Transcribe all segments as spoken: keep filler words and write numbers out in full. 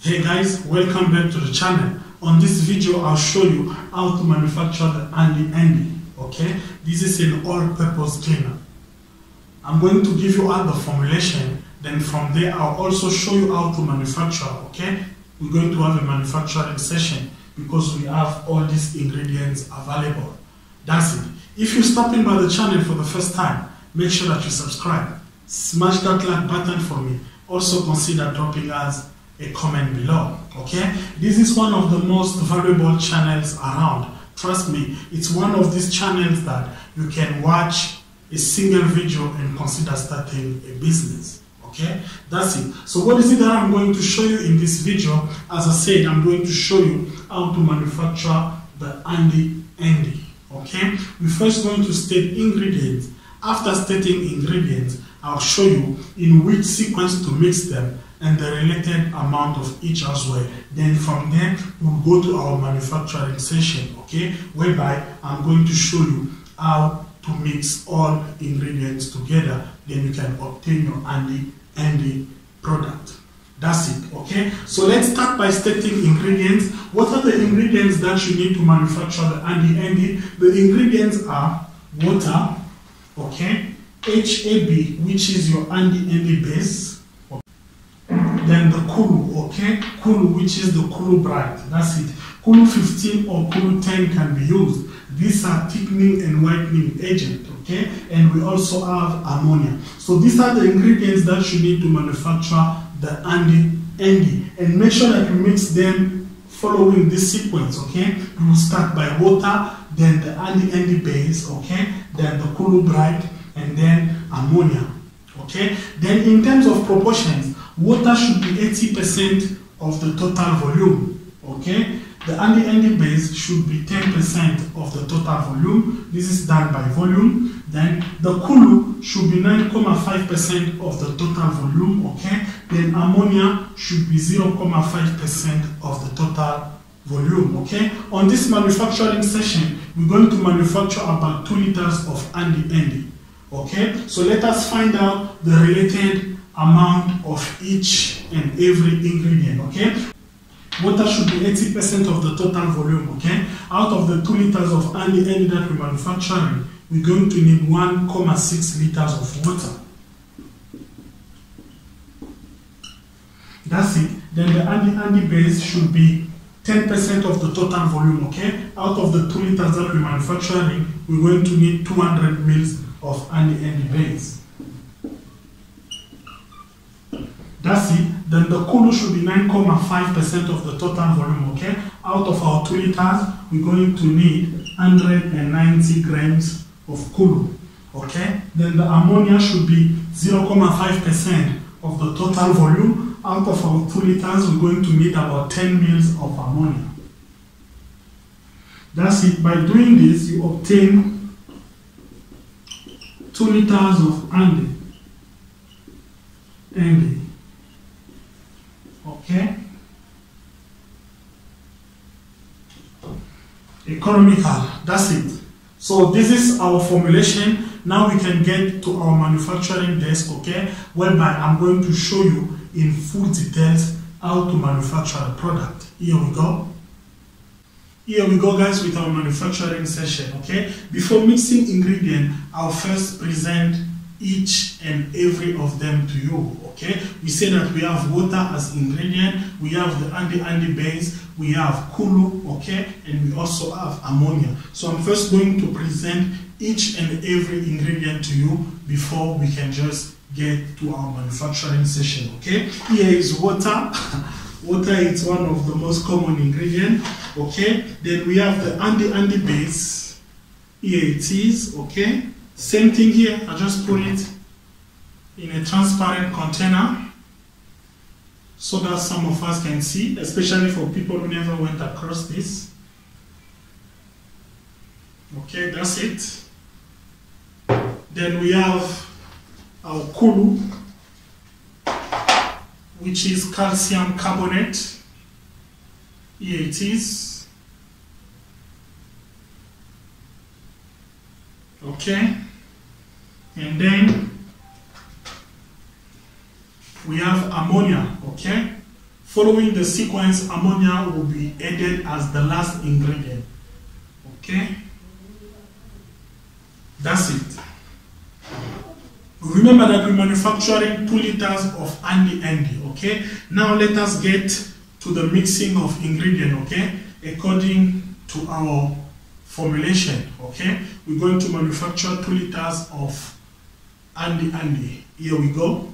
Hey guys, welcome back to the channel. On this video I'll show you how to manufacture the Handy Andy. Okay, this is an all-purpose cleaner. I'm going to give you all the formulation, then from there I'll also show you how to manufacture. Okay, we're going to have a manufacturing session because we have all these ingredients available. That's it. If you're stopping by the channel for the first time, make sure that you subscribe, smash that like button for me. Also consider dropping us a comment below. Okay, this is one of the most valuable channels around. Trust me, it's one of these channels that you can watch a single video and consider starting a business. Okay, that's it. So what is it that I'm going to show you in this video? As I said, I'm going to show you how to manufacture the Handy Andy. Okay, we're first going to state ingredients. After stating ingredients, I'll show you in which sequence to mix them and the related amount of each as well. Then from there, we'll go to our manufacturing session, okay? Whereby I'm going to show you how to mix all ingredients together. Then you can obtain your Handy Andy product. That's it, okay? So let's start by stating ingredients. What are the ingredients that you need to manufacture the Handy Andy? The ingredients are water, okay? H A B, which is your Handy Andy base. Then the Koulou, okay? Koulou, which is the Koulou brand. That's it. Koulou fifteen or Koulou ten can be used. These are thickening and whitening agent, okay? And we also have ammonia. So these are the ingredients that you need to manufacture the Handy Andy. And make sure that you mix them following this sequence, okay? You will start by water, then the Handy Andy base, okay? Then the Koulou brand, and then ammonia, okay? Then in terms of proportions, water should be eighty percent of the total volume, okay? The Handy Andy base should be ten percent of the total volume. This is done by volume. Then the Koulou should be nine point five percent of the total volume, okay? Then ammonia should be zero point five percent of the total volume, okay? On this manufacturing session, we're going to manufacture about two liters of Handy Andy, okay? So let us find out the related amount of each and every ingredient, okay? Water should be eighty percent of the total volume, okay? Out of the two liters of Handy Andy that we're manufacturing, we're going to need one point six liters of water. That's it. Then the Handy Andy base should be ten percent of the total volume, okay? Out of the two liters that we're manufacturing, we're going to need two hundred mils of Handy Andy base. That's it. Then the Koulou should be nine point five percent of the total volume, okay? Out of our two liters, we're going to need one hundred ninety grams of Koulou, okay? Then the ammonia should be zero point five percent of the total volume. Out of our two liters, we're going to need about ten mils of ammonia. That's it. By doing this, you obtain two liters of Handy Andy. Okay. Economical. That's it. So this is our formulation. Now we can get to our manufacturing desk, okay? Whereby I'm going to show you in full details how to manufacture a product. Here we go. Here we go, guys, with our manufacturing session, okay? Before mixing ingredient, I'll first present each and every of them to you, okay? We say that we have water as ingredient, we have the Handy Andy base, we have Koulou, okay? And we also have ammonia. So I'm first going to present each and every ingredient to you before we can just get to our manufacturing session, okay? Here is water. Water is one of the most common ingredient, okay? Then we have the Handy Andy base. Here it is, okay? Same thing here, I just put it in a transparent container so that some of us can see, especially for people who never went across this. Okay, that's it. Then we have our Koulou, which is calcium carbonate. Here it is. Okay. And then we have ammonia, okay? Following the sequence, ammonia will be added as the last ingredient. Okay? That's it. Remember that we're manufacturing two liters of Handy Andy. Okay? Now let us get to the mixing of ingredient. Okay? According to our formulation. Okay? We're going to manufacture two liters of Handy Andy. Here we go.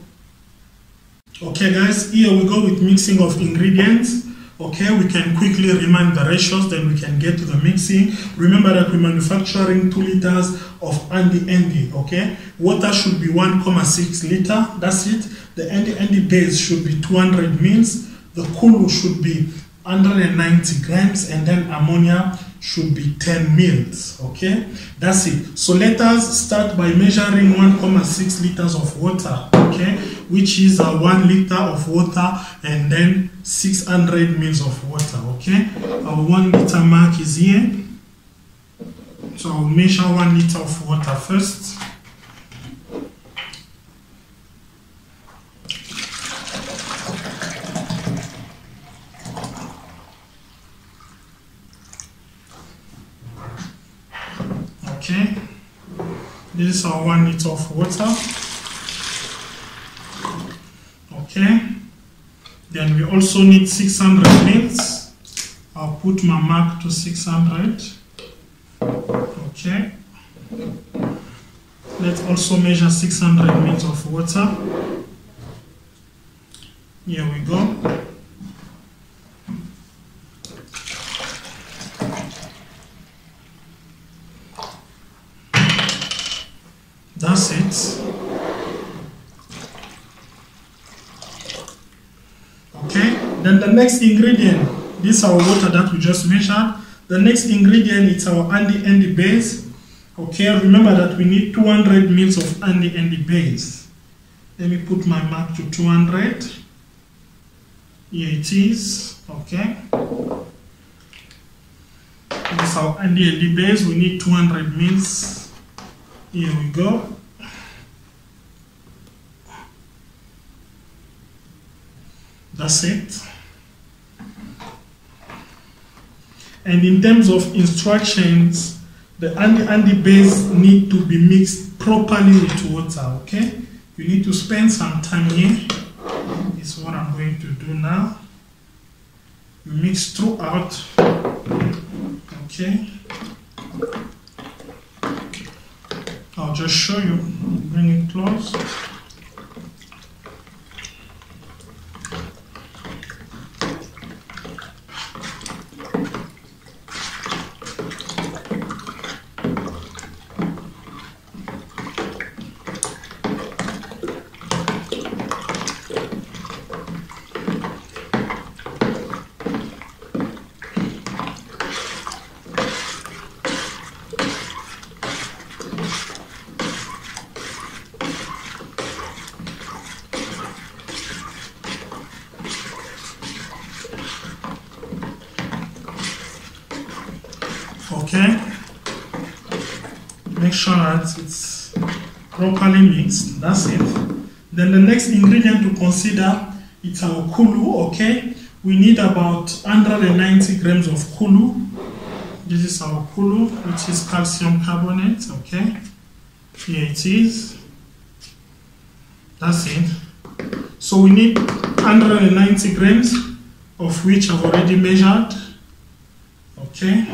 Okay guys, here we go with mixing of ingredients. Okay, we can quickly remind the ratios, then we can get to the mixing. Remember that we're manufacturing two liters of Handy Andy. Okay, water should be one point six liter. That's it. The Handy Andy base should be two hundred mils. The Koulou should be one hundred ninety grams, and then ammonia should be ten mils. Okay, that's it. So let us start by measuring one point six liters of water. Okay, which is uh, one liter of water and then six hundred mils of water. Okay, our one liter mark is here, so I'll measure one liter of water first. Okay, this is our one liter of water. Okay, then we also need six hundred mils. I'll put my mark to six hundred. Okay, let's also measure six hundred mils of water. Here we go. That's it. Then the next ingredient, this is our water that we just measured. The next ingredient is our Handy Andy base. Okay, remember that we need two hundred mils of Handy Andy base. Let me put my mark to two hundred. Here it is. Okay. This is our Handy Andy base. We need two hundred mils. Here we go. That's it. And in terms of instructions, the Handy Andy base need to be mixed properly with water, okay? You need to spend some time here. It's what I'm going to do now. You mix throughout, okay? I'll just show you, bring it close. Okay, make sure that it's properly mixed. That's it. Then the next ingredient to consider is our Koulou. Okay, we need about one hundred ninety grams of Koulou. This is our Koulou, which is calcium carbonate. Okay, here it is. That's it. So we need one hundred ninety grams, of which I've already measured. Okay.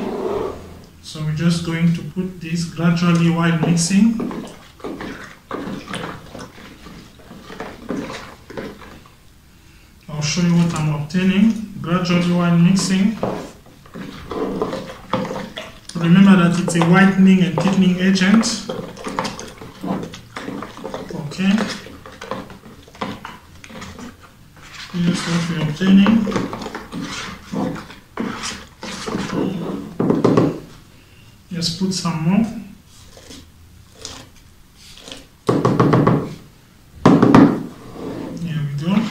So we're just going to put this gradually while mixing. I'll show you what I'm obtaining gradually while mixing. Remember that it's a whitening and thickening agent. Okay. This is what we're obtaining. Just put some more. Here we go.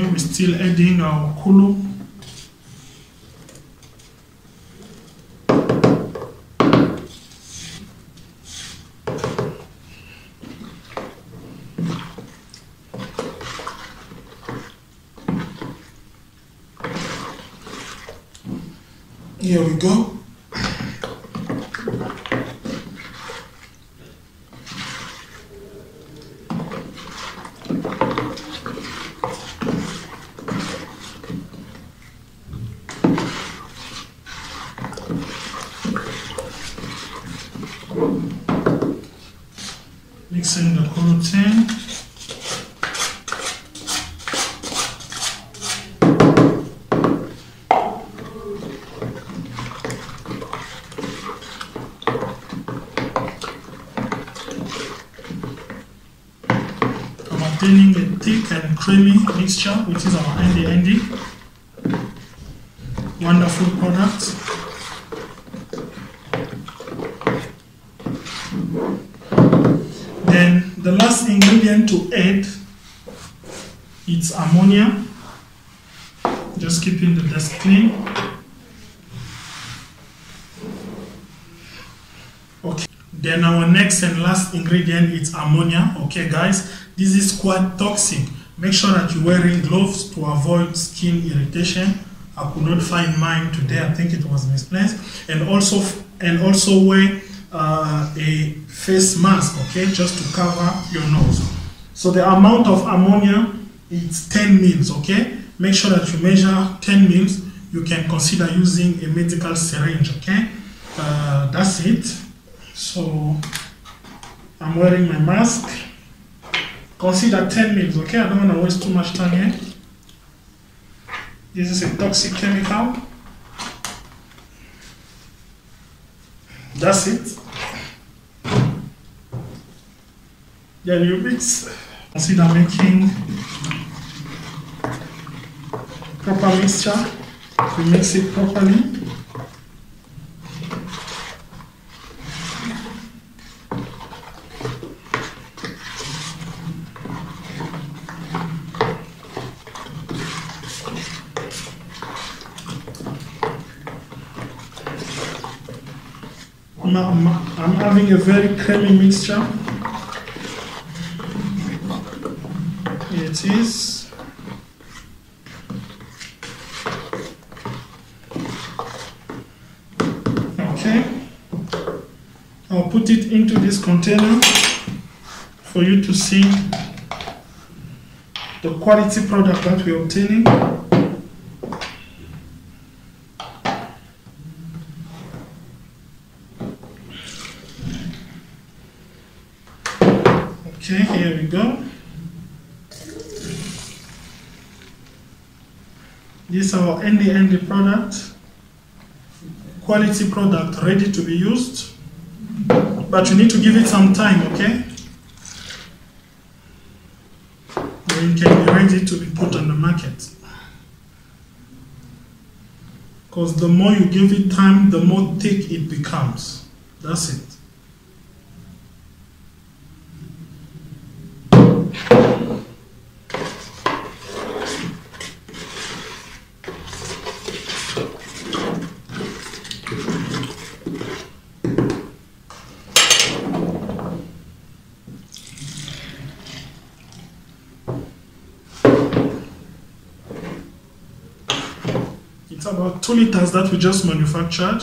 then we're still adding our Koulou. Here we go. Mixing the Koulou tin. I'm obtaining a thick and creamy mixture, which is our Handy Andy. Wonderful product. Then the last ingredient to add is ammonia, just keeping the desk clean. Okay, then our next and last ingredient is ammonia. Okay guys, this is quite toxic. Make sure that you're wearing gloves to avoid skin irritation. I could not find mine today, I think it was misplaced. And also, and also wear Uh, a face mask, okay, just to cover your nose. So the amount of ammonia is ten mils, okay. Make sure that you measure ten mils. You can consider using a medical syringe, okay. Uh, that's it. So I'm wearing my mask. Consider ten mils, okay. I don't want to waste too much time here. This is a toxic chemical. That's it. Then you mix. Consider making proper mixture. You mix it properly. I'm, I'm having a very creamy mixture. Here it is. Okay. I'll put it into this container for you to see the quality product that we're obtaining. Okay, here we go. This is our Handy Andy product. Quality product ready to be used. But you need to give it some time, okay? Then it can be ready to be put on the market. Because the more you give it time, the more thick it becomes. That's it. It's about two liters that we just manufactured.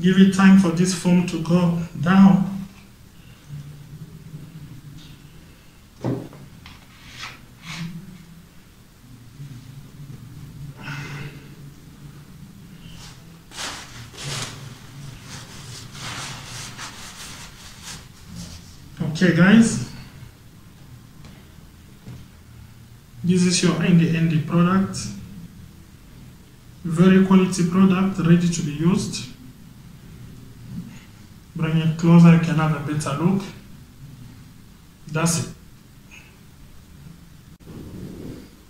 Give it time for this foam to go down. Okay guys, this is your Handy Andy product, very quality product, ready to be used. Bring it closer, you can have a better look. That's it.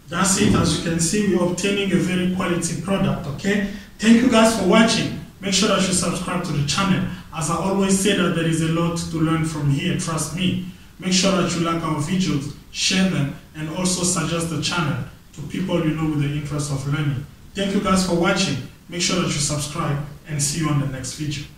That's it, as you can see, we're obtaining a very quality product, okay? Thank you guys for watching. Make sure that you subscribe to the channel. As I always say that there is a lot to learn from here, trust me. Make sure that you like our videos, share them, and also suggest the channel to people you know with the interest of learning. Thank you guys for watching. Make sure that you subscribe and see you on the next video.